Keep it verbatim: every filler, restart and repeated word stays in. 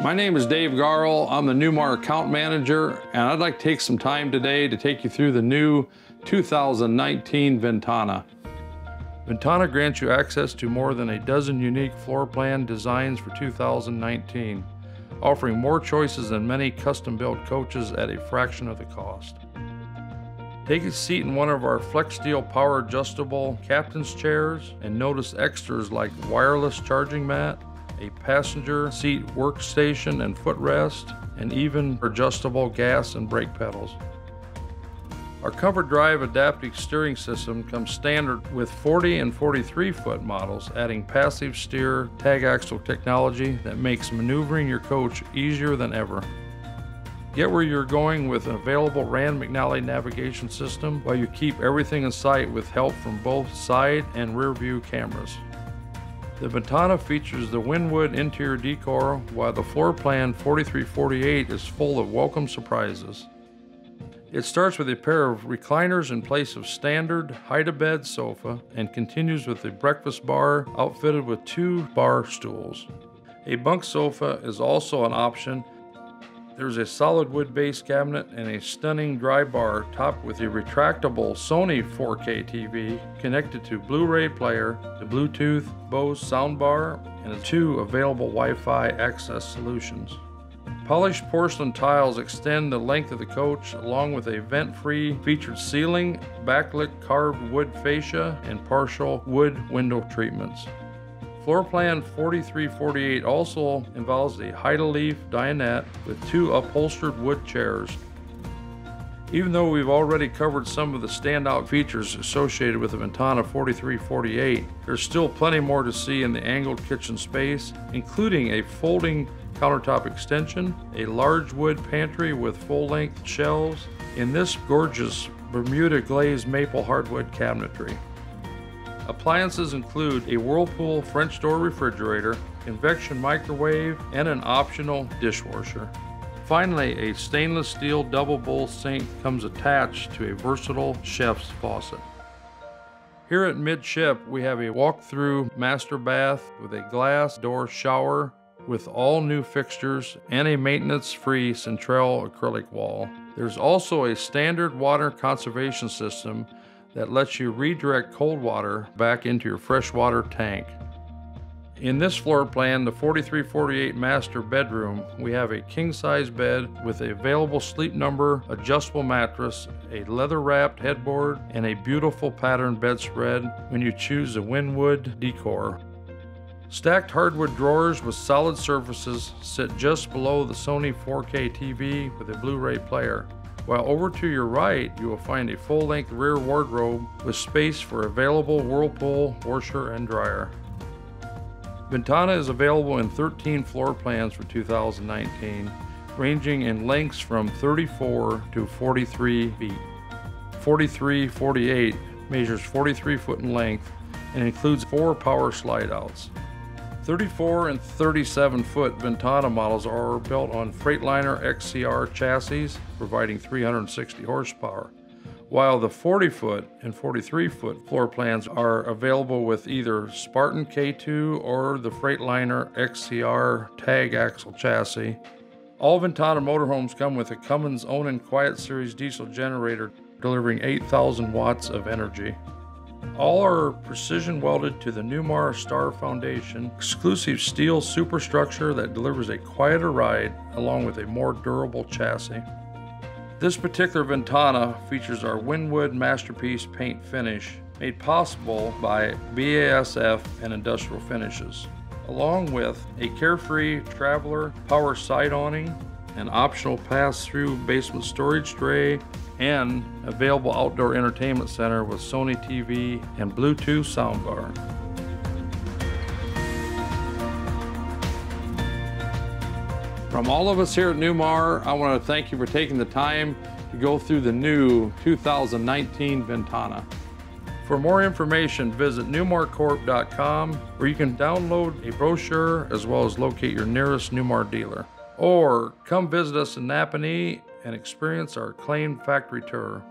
My name is Dave Garl. I'm the Newmar account manager, and I'd like to take some time today to take you through the new two thousand nineteen Ventana. Ventana grants you access to more than a dozen unique floor plan designs for two thousand nineteen, offering more choices than many custom-built coaches at a fraction of the cost. Take a seat in one of our Flexsteel power adjustable captain's chairs and notice extras like wireless charging mat, a passenger seat workstation and footrest, and even adjustable gas and brake pedals. Our Comfort Drive adaptive steering system comes standard with forty and forty-three foot models, adding passive steer tag axle technology that makes maneuvering your coach easier than ever. Get where you're going with an available Rand McNally navigation system while you keep everything in sight with help from both side and rear view cameras. The Ventana features the Winwood interior decor, while the floor plan forty-three forty-eight is full of welcome surprises. It starts with a pair of recliners in place of standard hide-a-bed sofa and continues with a breakfast bar outfitted with two bar stools. A bunk sofa is also an option. There's a solid wood base cabinet and a stunning dry bar topped with a retractable Sony four K T V connected to Blu-ray player, the Bluetooth Bose soundbar, and two available Wi-Fi access solutions. Polished porcelain tiles extend the length of the coach, along with a vent-free featured ceiling, backlit carved wood fascia, and partial wood window treatments. Floor plan forty-three forty-eight also involves a hide-a-leaf dinette with two upholstered wood chairs. Even though we've already covered some of the standout features associated with the Ventana forty-three forty-eight, there's still plenty more to see in the angled kitchen space, including a folding countertop extension, a large wood pantry with full-length shelves, and this gorgeous Bermuda-glazed maple hardwood cabinetry. Appliances include a Whirlpool French door refrigerator, convection microwave, and an optional dishwasher. Finally, a stainless steel double bowl sink comes attached to a versatile chef's faucet. Here at Mid-Ship, we have a walk-through master bath with a glass door shower with all new fixtures and a maintenance-free Central acrylic wall. There's also a standard water conservation system that lets you redirect cold water back into your freshwater tank. In this floor plan, the forty-three forty-eight master bedroom, we have a king-size bed with a available Sleep Number adjustable mattress, a leather-wrapped headboard, and a beautiful patterned bedspread when you choose a Winwood decor. Stacked hardwood drawers with solid surfaces sit just below the Sony four K T V with a Blu-ray player. While over to your right, you will find a full-length rear wardrobe with space for available Whirlpool washer and dryer. Ventana is available in thirteen floor plans for two thousand nineteen, ranging in lengths from thirty-four to forty-three feet. forty-three forty-eight measures forty-three foot in length and includes four power slide outs. thirty-four and thirty-seven foot Ventana models are built on Freightliner X C R chassis, providing three hundred sixty horsepower, while the forty foot and forty-three foot floor plans are available with either Spartan K two or the Freightliner X C R tag axle chassis. All Ventana motorhomes come with a Cummins Onan Quiet Series diesel generator, delivering eight thousand watts of energy. All are precision welded to the Newmar Star Foundation exclusive steel superstructure that delivers a quieter ride along with a more durable chassis. This particular Ventana features our Winwood Masterpiece paint finish, made possible by B A S F and Industrial Finishes, along with a carefree traveler power side awning, an optional pass-through basement storage tray, and available outdoor entertainment center with Sony T V and Bluetooth soundbar. From all of us here at Newmar, I want to thank you for taking the time to go through the new two thousand nineteen Ventana. For more information, visit newmar corp dot com, where you can download a brochure as well as locate your nearest Newmar dealer. Or come visit us in Nappanee and experience our acclaimed factory tour.